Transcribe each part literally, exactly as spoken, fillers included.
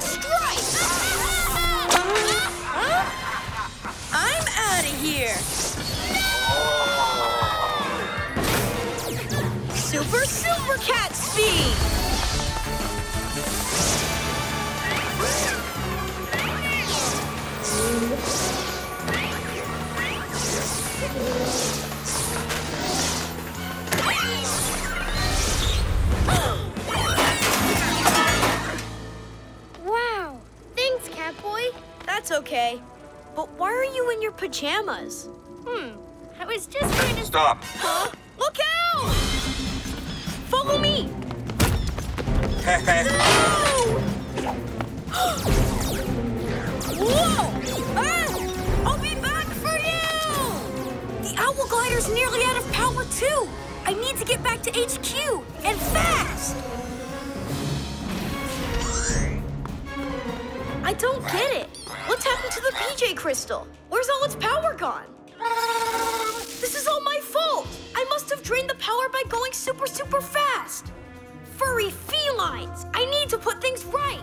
that stripe! I'm out of here! No! Super, super cat speed! Wow! Thanks, Catboy. That's okay. But why are you in your pajamas? Hmm. I was just trying to... Stop! Huh? Look out! Follow me! No! Whoa! Earth! I'll be back for you! The Owl Glider's nearly out of power, too! I need to get back to H Q! And fast! I don't get it! What's happened to the P J crystal? Where's all its power gone? This is all my fault! I must have drained the power by going super, super fast! Furry felines! I need to put things right!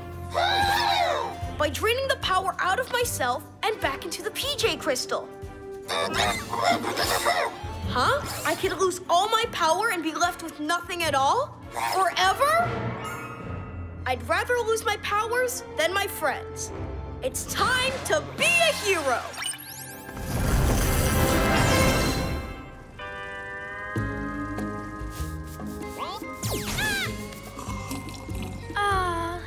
By draining the power out of myself and back into the P J crystal. Huh? I could lose all my power and be left with nothing at all? Forever? I'd rather lose my powers than my friends. It's time to be a hero! Ah,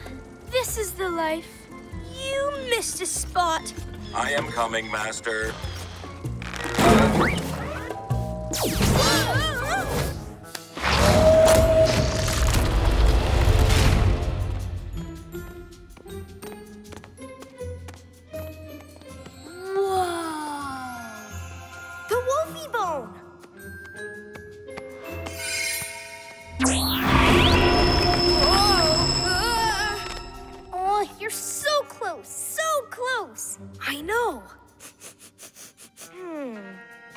this is the life. You missed a spot. I am coming, Master. Whoa! The Wolfie Bone! Whoa. Oh, you're so close, so close. I know. Hmm.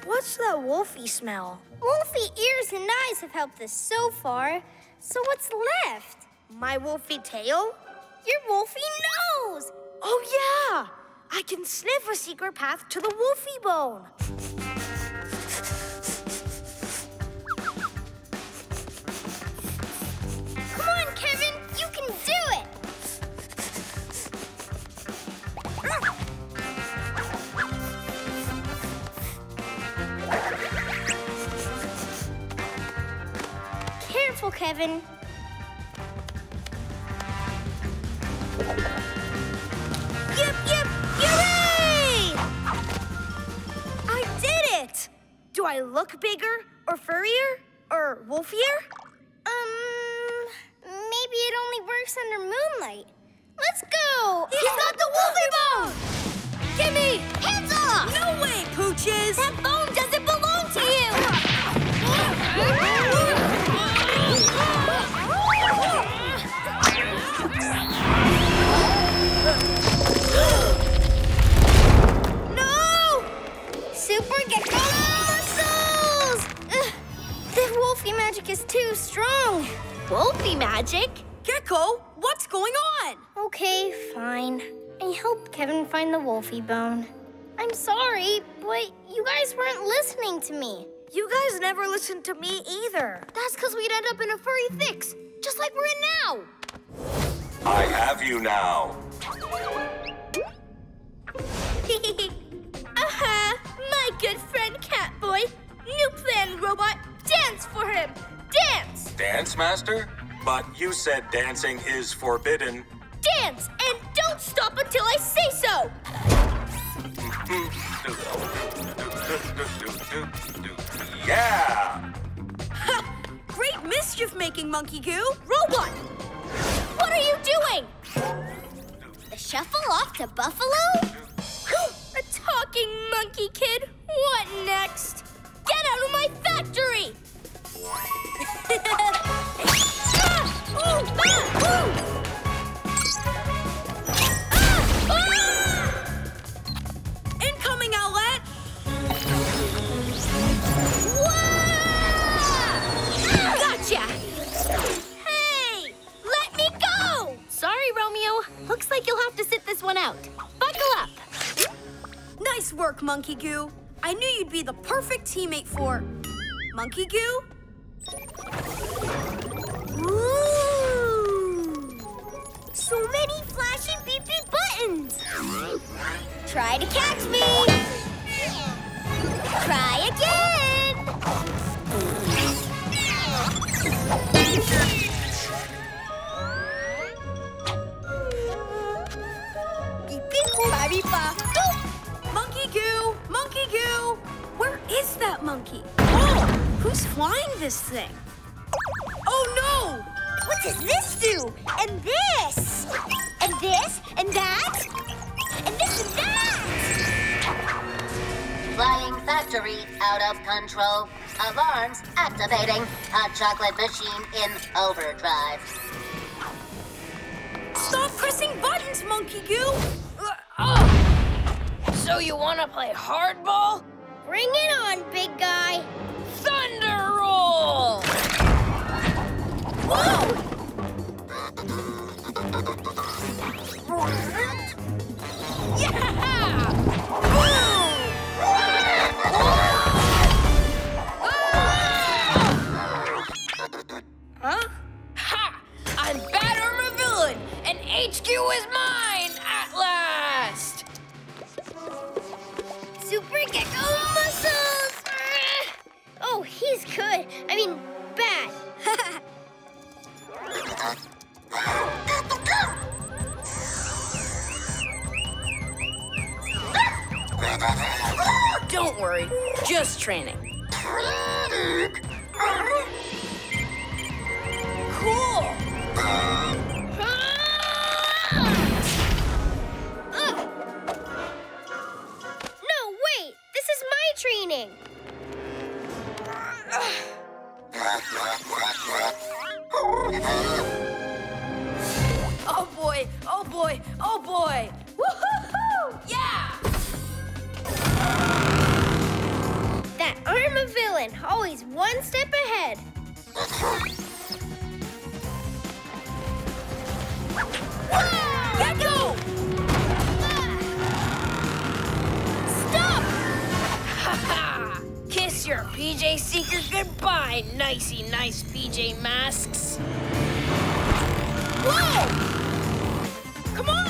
What's that wolfy smell? Wolfy ears and eyes have helped us so far. So what's left? My wolfy tail? Your wolfy nose! Oh, yeah! I can sniff a secret path to the wolfy bone. Come on, Kevin! You can do it! Careful, Kevin. Yep, yep, yay! I did it! Do I look bigger or furrier or wolfier? Um, maybe it only works under moonlight. Let's go! He's yeah. got the wolfy bone! Give me! Hands off! No way, Pooches! That bone doesn't belong to you! No! Super Gekko muscles! Ugh. The wolfy magic is too strong. Wolfy magic? Gekko, what's going on? Okay, fine. I helped Kevin find the wolfy bone. I'm sorry, but you guys weren't listening to me. You guys never listened to me either. That's because we'd end up in a furry fix, just like we're in now. I have you now. Aha! My good friend Catboy. New plan, robot. Dance for him. Dance! Dance, Master? But you said dancing is forbidden. Dance, and don't stop until I say so! Yeah! Ha! Great mischief-making, Monkey Goo! Robot! What are you doing? The shuffle off to Buffalo? A talking monkey kid? What next? Get out of my factory! ah! Ooh! Ah! Ooh! Incoming, Owlette! Whoa! Gotcha! Hey! Let me go! Sorry, Romeo. Looks like work, Monkey Goo. I knew you'd be the perfect teammate for Monkey Goo. Ooh! So many flashy beep beep buttons. Try to catch me. Try again. Beep beep ba beep ba. Monkey Goo, Monkey Goo. Where is that monkey? Oh, who's flying this thing? Oh no! What does this do? And this! And this, and that! And this and that! Flying factory out of control. Alarms activating. Hot chocolate machine in overdrive. Stop pressing buttons, Monkey Goo! Uh, oh. So you wanna play hardball? Bring it on, big guy! Thunder roll! Whoa! Yeah! Huh? Ha! I'm Batterum a villain, and H Q is mine at last! Super Gekko muscles! Oh, he's good. I mean, bad. Haha. Don't worry, just training. Cool. No, wait, this is my training. Oh boy, oh boy, oh boy! Woo-hoo-hoo! Yeah! That arm of villain, always one step ahead. Gekko! Stop! Ha-ha! Kiss your P J Seeker goodbye, nicey nice P J Masks. Whoa! Come on!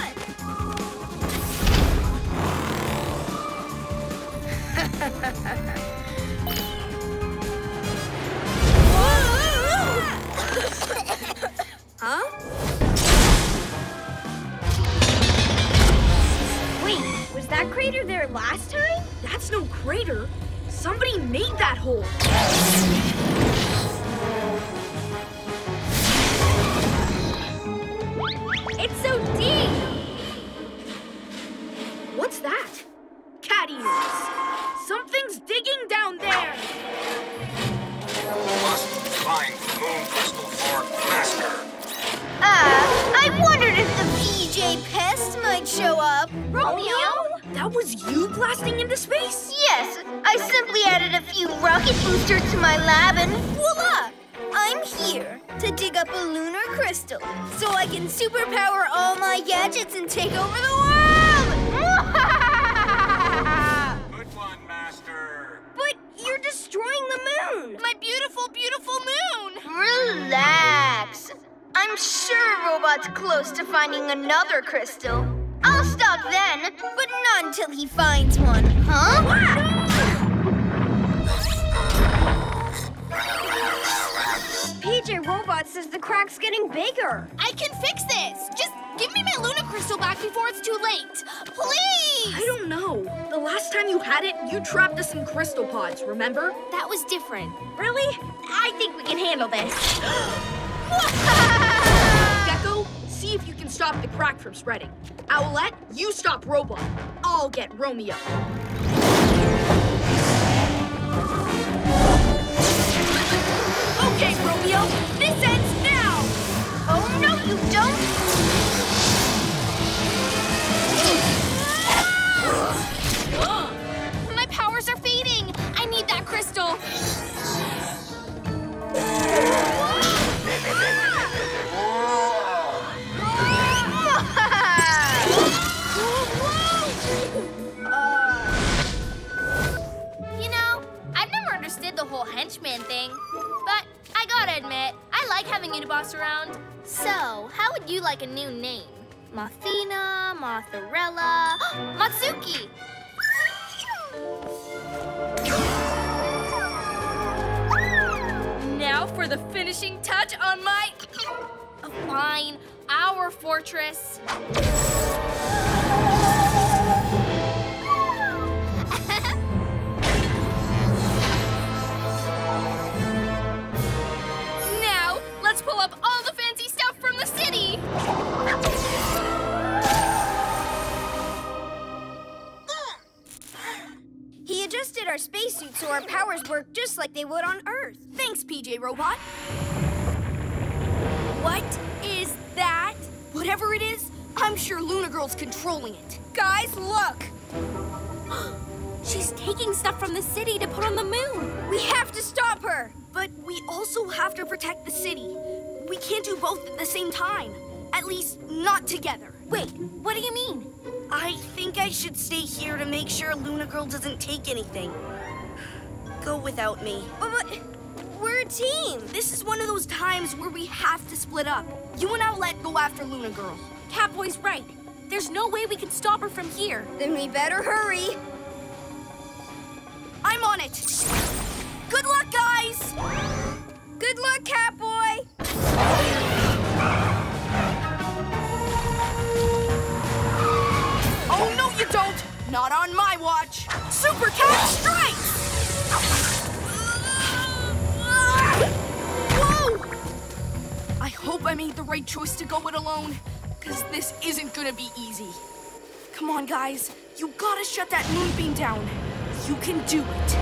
Huh? Wait, was that crater there last time? That's no crater. Somebody made that hole. It's so deep! What's that? Cat ears. Something's digging down there. Must find the moon crystal for master. Ah, uh, I wondered if the P J Pest might show up. Romeo? That was you blasting into space? Yes, I simply added a few rocket boosters to my lab and voila! I'm here to dig up a lunar crystal so I can superpower all my gadgets and take over the world! Good one, Master. But you're destroying the moon. My beautiful, beautiful moon. Relax. I'm sure Robot's close to finding another crystal. I'll stop then, but not until he finds one, huh? Ah! P J Robot says the crack's getting bigger. I can fix this. Just give me my Luna Crystal back before it's too late. Please! I don't know. The last time you had it, you trapped us in crystal pods, remember? That was different. Really? I think we can handle this. Gekko, see if you can stop the crack from spreading. Owlette, you stop Robot. I'll get Romeo. Okay, Romeo, this ends now! Oh, no, you don't! Ah! My powers are fading! I need that crystal! uh... understood the whole henchman thing, but I gotta admit, I like having you to boss around. So, how would you like a new name? Mothina, Mothorella, Motsuki! Now for the finishing touch on my... Fine, our fortress. Now, let's pull up all the fancy stuff from the city. He adjusted our spacesuit so our powers work just like they would on Earth. Thanks, P J Robot. What is that? Whatever it is, I'm sure Luna Girl's controlling it. Guys, look! She's taking stuff from the city to put on the moon. We have to stop her! But we also have to protect the city. We can't do both at the same time. At least, not together. Wait, what do you mean? I think I should stay here to make sure Luna Girl doesn't take anything. Go without me. But, but... We're a team. This is one of those times where we have to split up. You and Owlette go after Luna Girl. Catboy's right. There's no way we can stop her from here. Then we better hurry. I'm on it. Good luck, guys. Good luck, Catboy. Oh, no, you don't. Not on my watch. Super Cat strikes! Whoa! I hope I made the right choice to go it alone, because this isn't gonna be easy. Come on, guys. You gotta shut that moonbeam down. You can do it.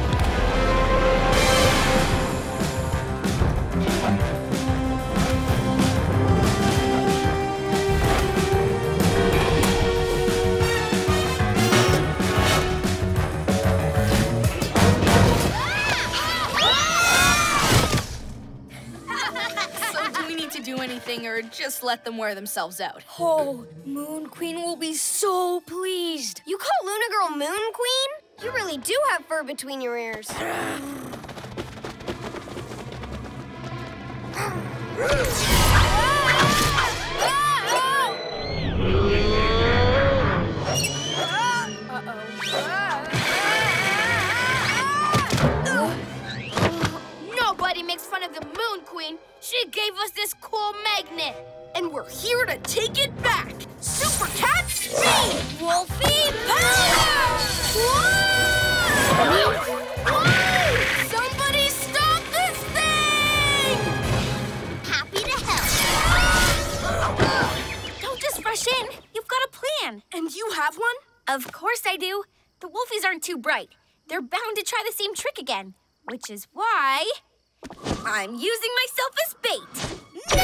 Do anything or just let them wear themselves out. Oh, Moon Queen will be so pleased. You call Luna Girl Moon Queen? You really do have fur between your ears. Nobody makes fun of the Moon Queen. She gave us this cool magnet. And we're here to take it back. Super Cat Speed! Wolfie Power! Whoa! Whoa! Somebody stop this thing! Happy to help. Don't just rush in. You've got a plan. And you have one? Of course I do. The Wolfies aren't too bright. They're bound to try the same trick again. Which is why... I'm using myself as bait. No!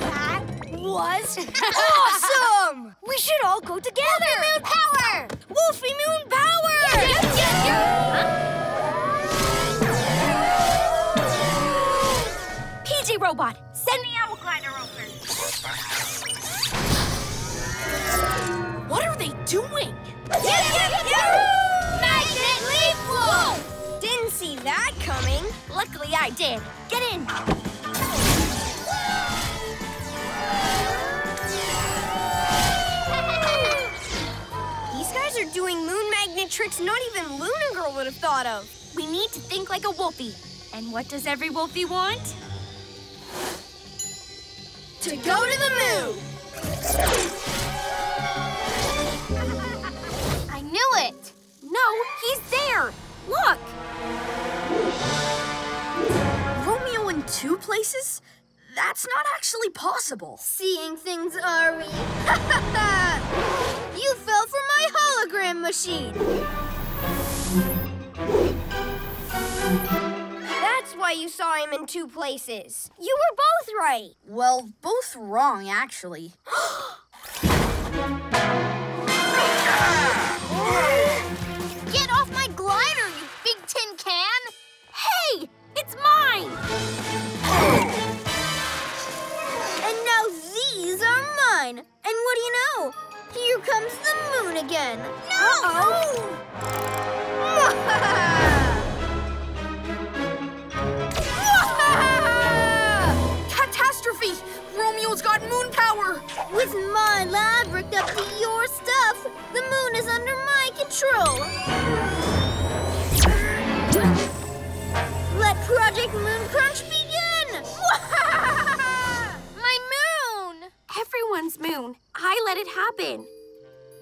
That was awesome! We should all go together. Wolfie Moon Power! Wolfie Moon Power! Yeah, yeah, yeah, yeah. Huh? P J Robot, send the Owl Glider over. What are they doing? Yeah, yeah, yeah. Whoa! Didn't see that coming. Luckily, I did. Get in. These guys are doing moon magnet tricks not even Luna Girl would have thought of. We need to think like a wolfie. And what does every wolfie want? To, to go, go to the moon. I knew it. No, he's there! Look! Romeo in two places? That's not actually possible. Seeing things, are we? You fell for my hologram machine! That's why you saw him in two places. You were both right. Well, both wrong, actually. Tin can? Hey! It's mine! And now these are mine! And what do you know? Here comes the moon again! again. No! Uh-oh. Catastrophe! Romeo's got moon power! With my lab rigged up to your stuff, the moon is under my control. Let Project Moon Crunch begin! My moon! Everyone's moon. I let it happen.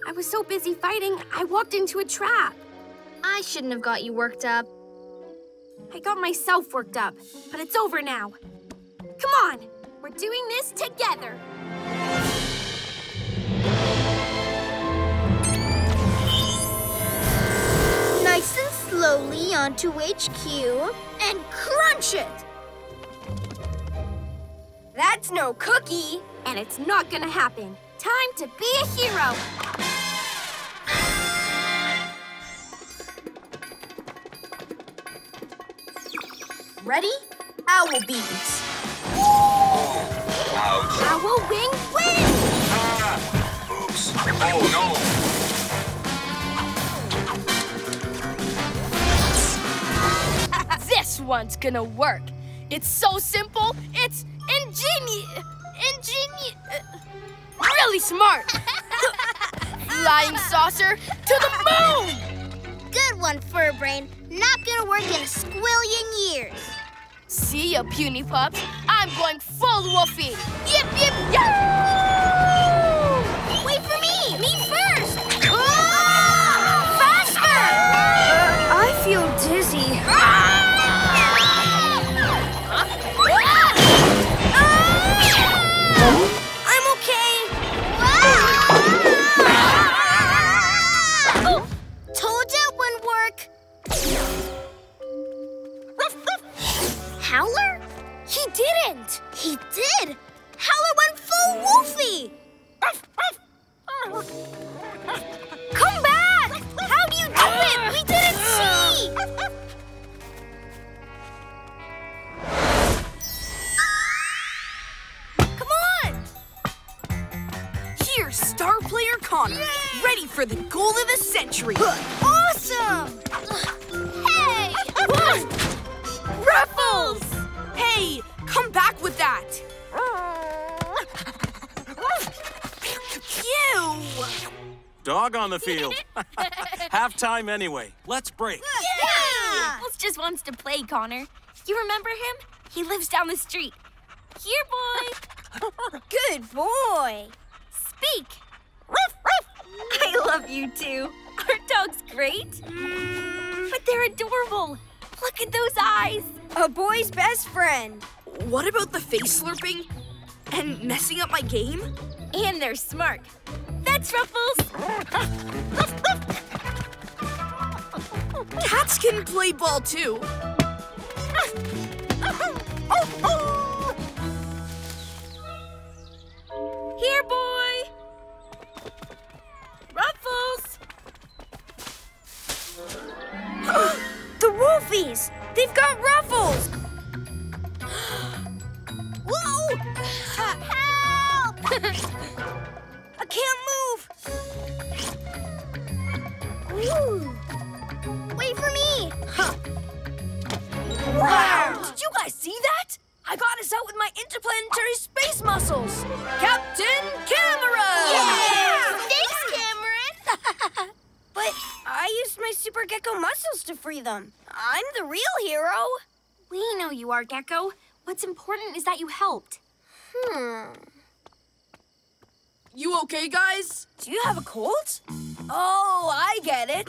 I was so busy fighting, I walked into a trap. I shouldn't have got you worked up. I got myself worked up, but it's over now. Come on, we're doing this together. Nice and slowly onto H Q and crunch it. That's no cookie. And it's not gonna happen. Time to be a hero. Ready? Owl beams. Ouch. Owl wing win! Ah, oops. Oh no. This one's gonna work. It's so simple, it's ingenious. Ingenious. Really smart. Flying saucer to the moon! Good one, Furbrain. Not gonna work in a squillion years. See ya, puny pups. I'm going full Wolfie. Yip, yip, yip! Wait for me! Me first! Oh! Faster! Uh, I feel dizzy. Ah! Howler? He didn't! He did! Howler went full Wolfie! Come back! How do you do it? We didn't see! Come on! Here, star player Connor, yay, ready for the goal of the century! Awesome! Hey! What? Ruffles! Hey, come back with that! Ew! Dog on the field. Half time anyway. Let's break. Yeah! Yeah! Ruffles just wants to play, Connor. You remember him? He lives down the street. Here, boy! Good boy! Speak! Ruff, ruff! I love you too. Aren't dogs great? Mm. But they're adorable. Look at those eyes! A boy's best friend. What about the face slurping? And messing up my game? And they're smart. That's Ruffles! Cats can play ball too. Here, boy! Ruffles! The Wolfies! They've got Ruffles! Whoa! Help! I can't move! Ooh. Wait for me! Huh. Wow! Did you guys see that? I got us out with my interplanetary space muscles! Captain Cameron! Yeah! Thanks, Cameron! But I used my super Gekko muscles to free them. I'm the real hero. We know you are, Gekko. What's important is that you helped. Hmm. You okay, guys? Do you have a cold? Oh, I get it.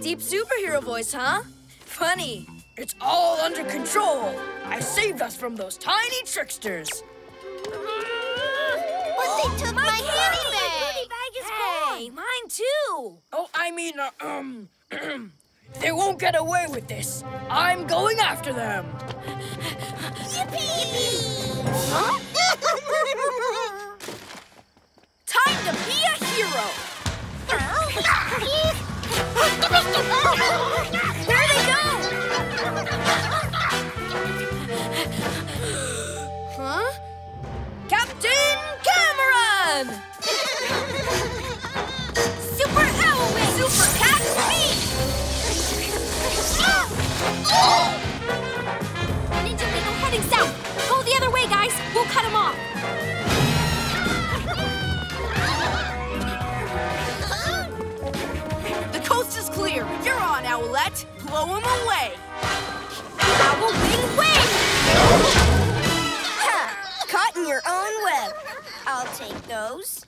Deep superhero voice, huh? Funny. It's all under control. I saved us from those tiny tricksters. But they took my, my handy bag. Hey, mine too. Oh, I mean, uh, um, they won't get away with this. I'm going after them. Yippee! Huh? Time to be a hero. There they go. Huh? Captain Cameron. Super Owlette! for cat speed! Ninjalino heading south! Go the other way, guys! We'll cut him off! The coast is clear! You're on, Owlette! Blow him away! Owl wing wing! Ha! Caught in your own web! I'll take those.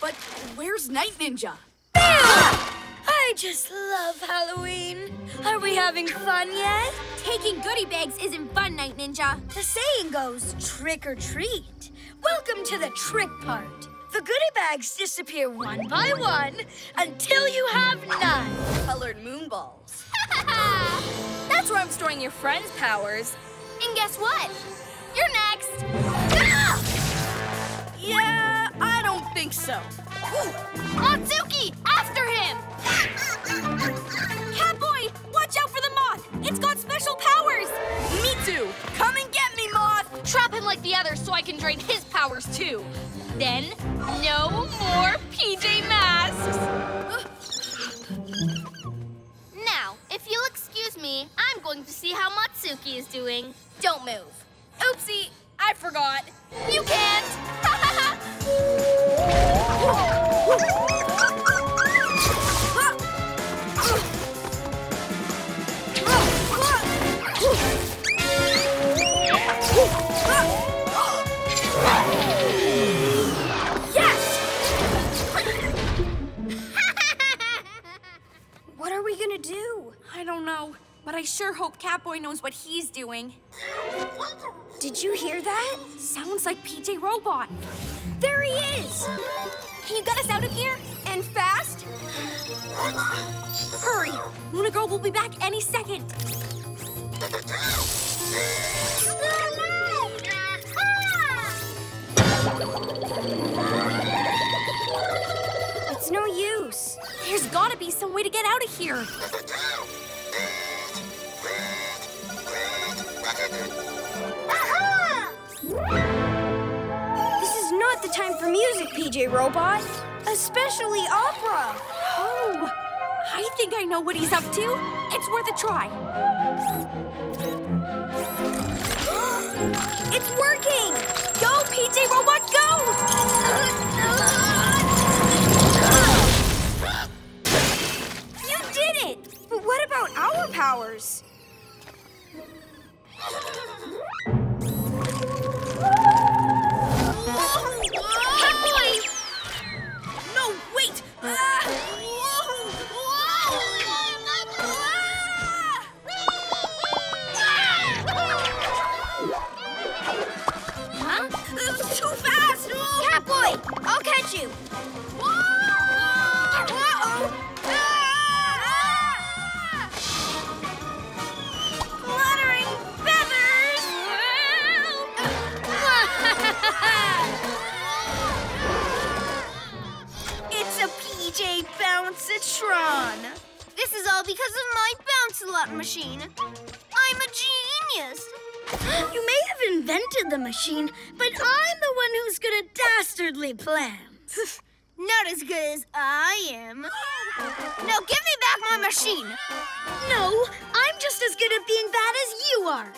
But where's Night Ninja? Ah! I just love Halloween. Are we having fun yet? Taking goodie bags isn't fun, Night Ninja. The saying goes, trick or treat. Welcome to the trick part. The goodie bags disappear one by one until you have none. Colored moonballs. That's where I'm storing your friends' powers. And guess what? You're next. Ah! Yeah. I don't think so. Motsuki, after him! Catboy, watch out for the moth! It's got special powers! Me too! Come and get me, moth! Trap him like the others so I can drain his powers too. Then, no more P J Masks! Now, if you'll excuse me, I'm going to see how Motsuki is doing. Don't move. Oopsie, I forgot. You can't! Ha ha! Yes! What are we gonna do? I don't know, but I sure hope Catboy knows what he's doing. Did you hear that? Sounds like P J Robot. There he is! Can you get us out of here? And fast? Hurry! Luna Girl will be back any second. It's no use. There's gotta be some way to get out of here. The time for music, P J Robot, especially opera. Oh, I think I know what he's up to. It's worth a try. It's working! Go, P J Robot, go! You did it! But what about our powers? This is all because of my bounce-a-lot machine. I'm a genius. You may have invented the machine, but I'm the one who's good at dastardly plans. Not as good as I am. Now give me back my machine. No, I'm just as good at being bad as you are.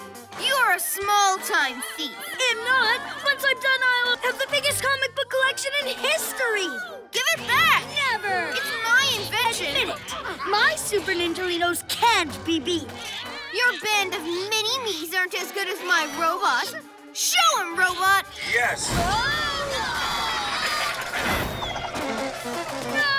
You are a small-time thief. I'm not. Once I'm done, I'll have the biggest comic book collection in history. Give it back! Never! It's my invention! Admit it! My Super Ninjalinos can't be beat! Your band of mini-me's aren't as good as my robot! Show him, Robot! Yes! Oh! No!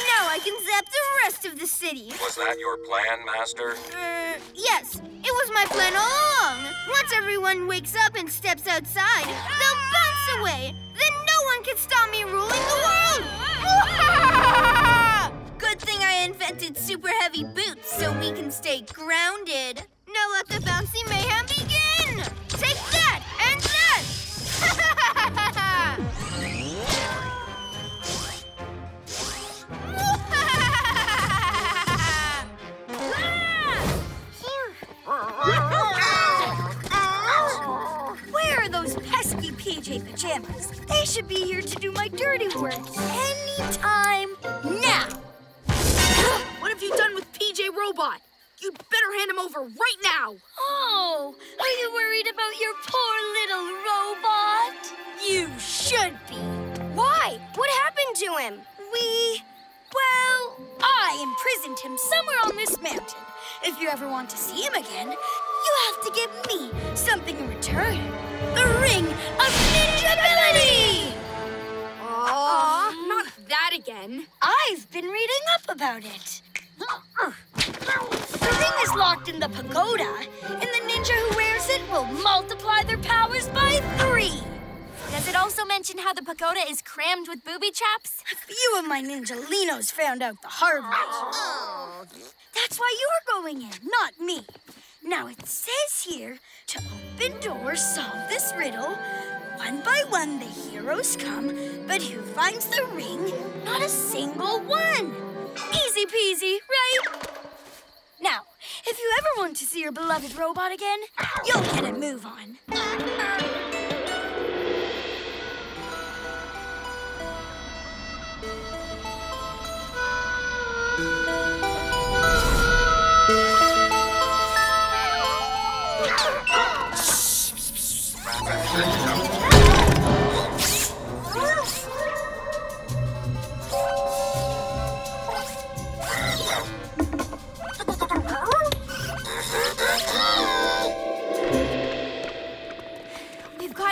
Now I can zap the rest of the city! Was that your plan, Master? Uh, yes! It was my plan all along. Once everyone wakes up and steps outside, they'll bounce away. Then no one can stop me ruling the world. Good thing I invented super heavy boots so we can stay grounded. Now let the bouncy mayhem begin. Take that and that. Where are those pesky P J pajamas? They should be here to do my charity work anytime now. What have you done with P J Robot? You'd better hand him over right now. Oh, are you worried about your poor little robot? You should be. Why? What happened to him? We... well, I imprisoned him somewhere on this mountain. If you ever want to see him again, you have to give me something in return. The Ring of Ninjability! Aw, um, not that again. I've been reading up about it. The ring is locked in the pagoda, and the ninja who wears it will multiply their powers by three. Does it also mention how the pagoda is crammed with booby traps? A few of my Ninjalinos found out the hard way. Oh. That's why you're going in, not me. Now it says here, to open doors, solve this riddle. One by one, the heroes come, but who finds the ring? Not a single one. Easy peasy, right? Now, if you ever want to see your beloved robot again, you'll get a move on.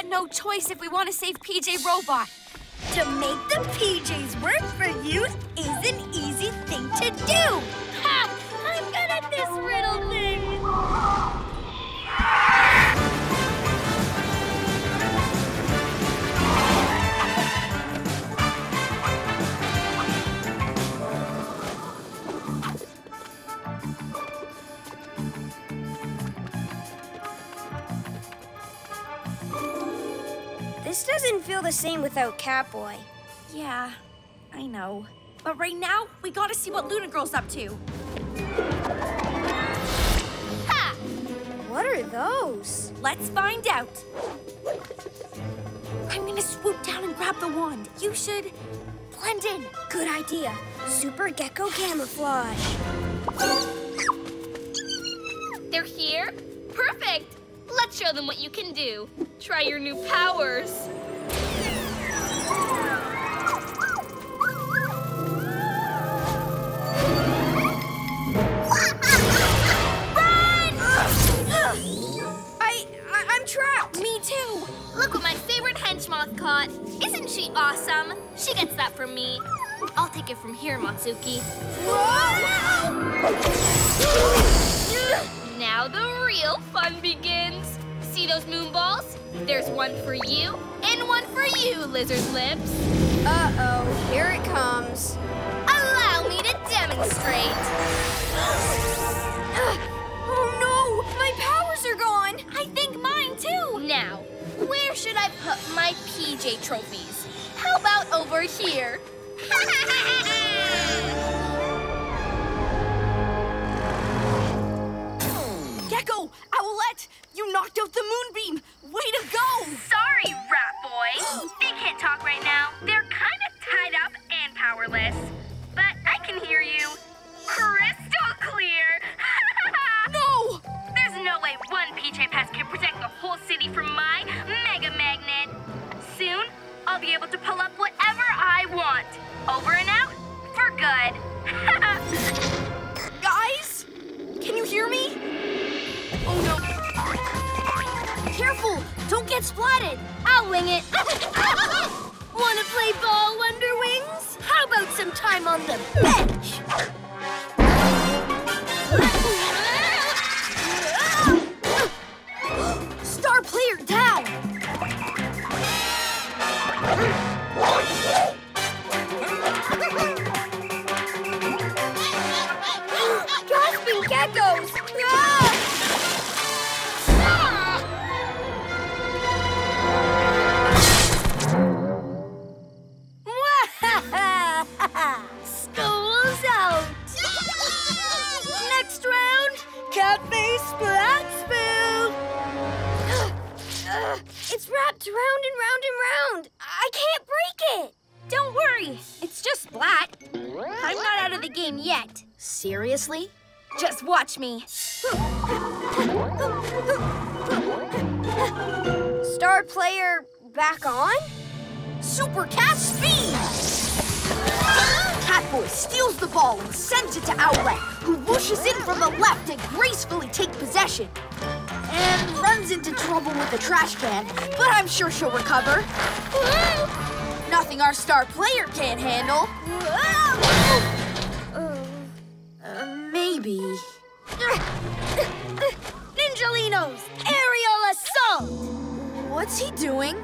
No choice if we want to save P J Robot. To make the P Js work for you is an easy thing to do. Ha! I'm good at this riddle thing. This doesn't feel the same without Catboy. Yeah, I know. But right now, we gotta see what Luna Girl's up to. Ha! What are those? Let's find out. I'm gonna swoop down and grab the wand. You should blend in. Good idea. Super Gekko camouflage. They're here? Perfect! Let's show them what you can do. Try your new powers. Run! I, I, I'm trapped. Me too. Look what my favorite hench moth caught. Isn't she awesome? She gets that from me. I'll take it from here, Motsuki. Whoa! Now the real fun begins. See those moon balls? There's one for you and one for you, Lizard Lips. Uh-oh, here it comes. Allow me to demonstrate. Oh no, my powers are gone. I think mine too. Now, where should I put my P J trophies? How about over here? Gekko, Owlette, you knocked out the moonbeam. Way to go! Sorry, rat boy. They can't talk right now. They're kind of tied up and powerless. But I can hear you. Crystal clear! No! There's no way one P J Pass can protect the whole city from my mega magnet. Soon, I'll be able to pull up whatever I want. Over and out, for good. Guys, can you hear me? Oh, no. Careful! Don't get splatted! I'll wing it! Wanna play ball, Wonderwings? How about some time on the bench? Star player down! Gasping geckos! Ah! School's out! Next round, Cafe Splat Spoon! It's wrapped round and round and round. I can't break it. Don't worry. It's just Splat. I'm not out of the game yet. Seriously? Just watch me. Star player back on? Super Cat Speed! Catboy steals the ball and sends it to Owlette, who whooshes in from the left and gracefully takes possession. And runs into trouble with the trash can, but I'm sure she'll recover. Nothing our star player can't handle. Uh, maybe. Ninjalinos, aerial assault! What's he doing?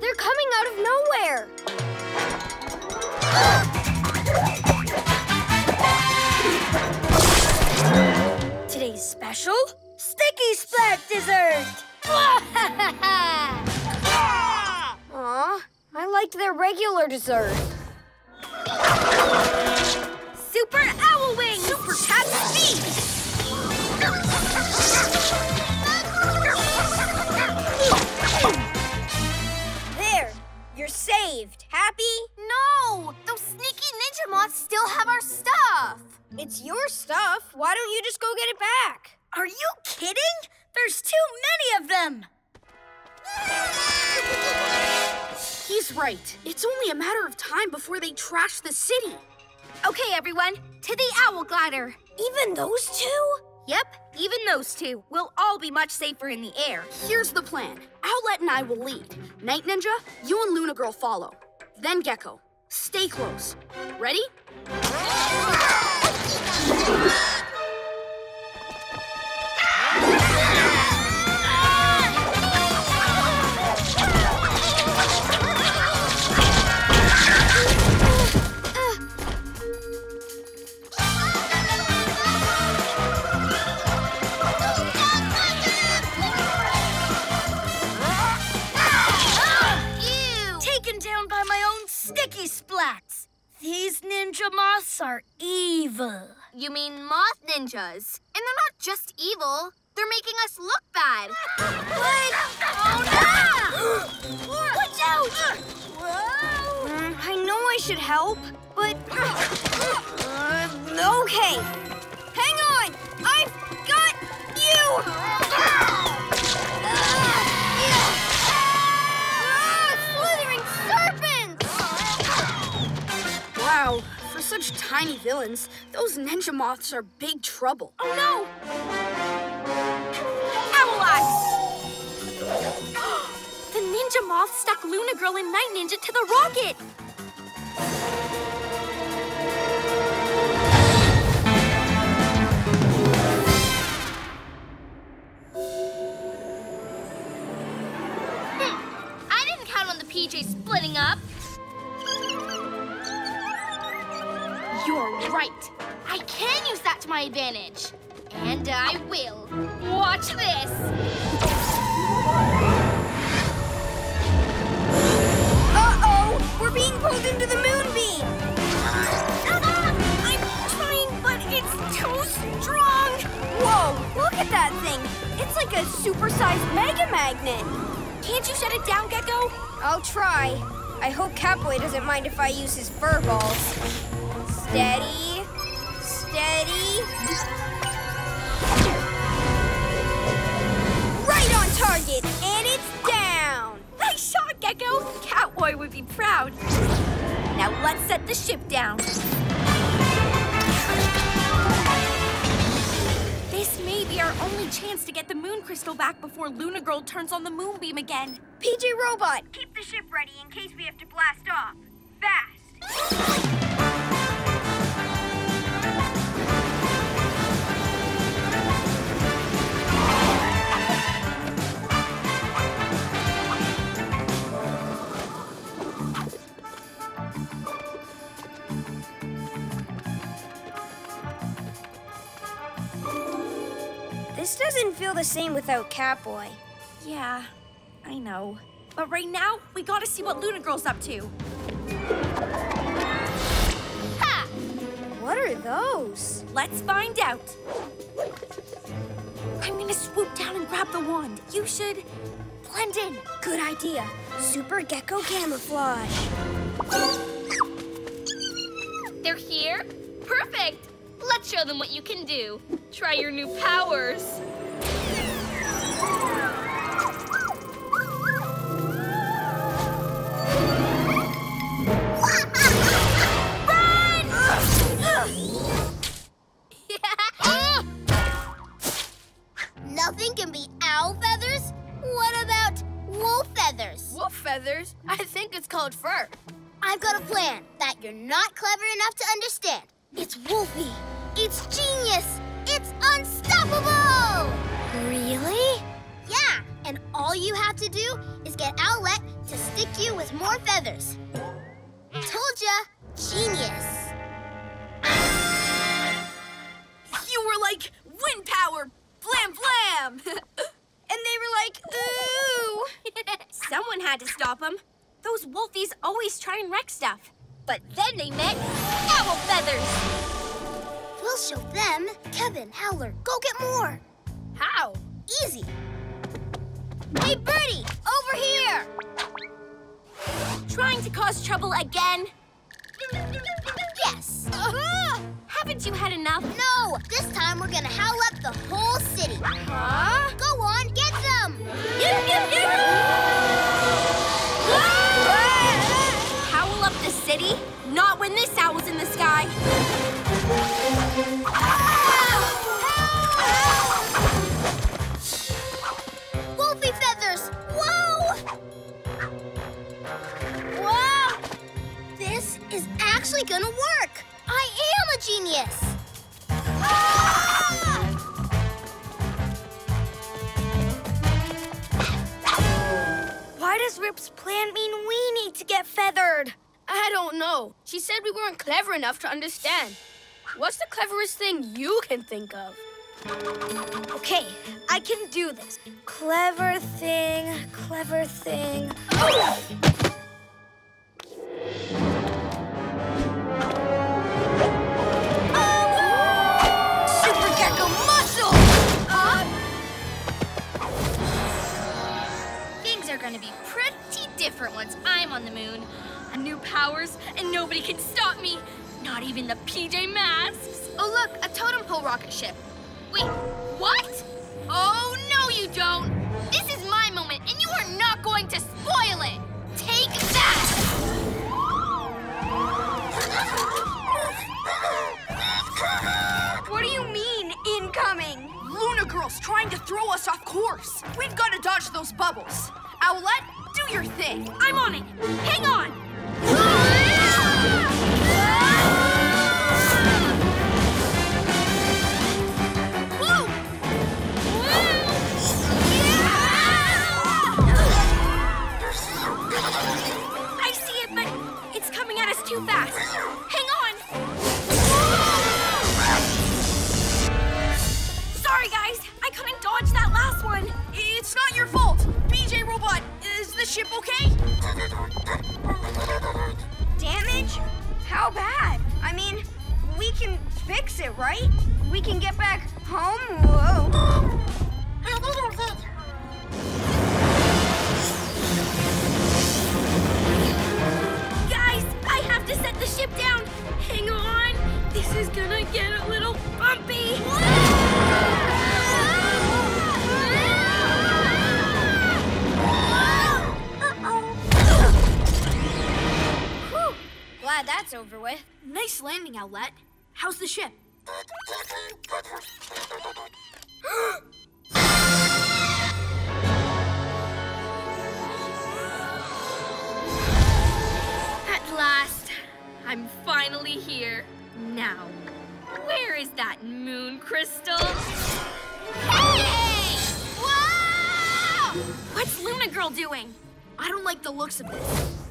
They're coming out of nowhere. Today's special? Sticky Splat dessert! Aw, I liked their regular dessert. Super Owl Wings! Super Cat Speed! There! You're saved. Happy? No! Those sneaky ninja moths still have our stuff! It's your stuff. Why don't you just go get it back? Are you kidding? There's too many of them! He's right. It's only a matter of time before they trash the city. Okay, everyone, to the Owl Glider. Even those two? Yep, even those two. We'll all be much safer in the air. Here's the plan. Owlette and I will lead. Night Ninja, you and Luna Girl follow. Then Gekko. Stay close. Ready? Splats. These ninja moths are evil. You mean moth ninjas. And they're not just evil. They're making us look bad. But... Oh, no! Watch out! Whoa! Mm, I know I should help, but... Uh, okay. Hang on! I've got you! Wow, for such tiny villains, those ninja moths are big trouble. Oh no! Owl Eyes! The ninja moth stuck Luna Girl and Night Ninja to the rocket! Hm, I didn't count on the P J splitting up. You're right. I can use that to my advantage. And I will. Watch this. Uh-oh! We're being pulled into the moonbeam! I'm trying, but it's too strong! Whoa! Look at that thing! It's like a supersized mega magnet! Can't you shut it down, Gekko? I'll try. I hope Catboy doesn't mind if I use his fur balls. Steady, steady. Right on target, and it's down. Nice shot, Gekko. Catboy would be proud. Now let's set the ship down. This may be our only chance to get the moon crystal back before Luna Girl turns on the moonbeam again. P J Robot, keep the ship ready in case we have to blast off. Fast. This doesn't feel the same without Catboy. Yeah, I know. But right now, we gotta see what Luna Girl's up to. Ha! What? What are those? Let's find out. I'm gonna swoop down and grab the wand. You should blend in. Good idea. Super Gekko camouflage. They're here? Perfect. Let's show them what you can do. Try your new powers. Nothing can be owl feathers? What about wolf feathers? Wolf feathers? I think it's called fur. I've got a plan that you're not clever enough to understand. It's wolfy. It's genius. It's unstoppable! Really? Yeah, and all you have to do is get Owlette to stick you with more feathers. Told ya, genius. You were like wind power, blam blam. And they were like, ooh. Someone had to stop them. Those wolfies always try and wreck stuff. But then they met owl feathers. We'll show them. Kevin, Howler, go get more. How? Easy. Hey, Bertie, over here. Trying to cause trouble again? Yes. Uh-huh. Haven't you had enough? No, this time we're gonna howl up the whole city. Huh? Go on, get them. Yip, yip, yip. Howl up the city? Not when this owl's in the sky. Wolfie feathers, whoa! Whoa! This is actually gonna work. I am a genius. Ah! Why does Rip's plan mean we need to get feathered? I don't know. She said we weren't clever enough to understand. What's the cleverest thing you can think of? Okay, I can do this. Clever thing, clever thing. Oh! Gonna be pretty different once I'm on the moon. New powers, and nobody can stop me. Not even the P J Masks. Oh look, a totem pole rocket ship. Wait, what? Oh no you don't. This is my moment, and you are not going to spoil it. Take that! What do you mean, incoming? Luna Girl's trying to throw us off course. We've got to dodge those bubbles. Owlette, do your thing. I'm on it. Hang on. Whoa. I see it, but it's coming at us too fast. Hang on. Sorry, guys. I couldn't dodge that last one. It's not your fault. P J Robot, is the ship okay? Damage? How bad? I mean, we can fix it, right? We can get back home? Whoa. Guys, I have to set the ship down. Hang on. This is gonna get a little bumpy. Glad that's over with. Nice landing, Owlette. How's the ship? At last, I'm finally here. Now, where is that moon crystal? Hey! Whoa! What's Luna Girl doing? I don't like the looks of this.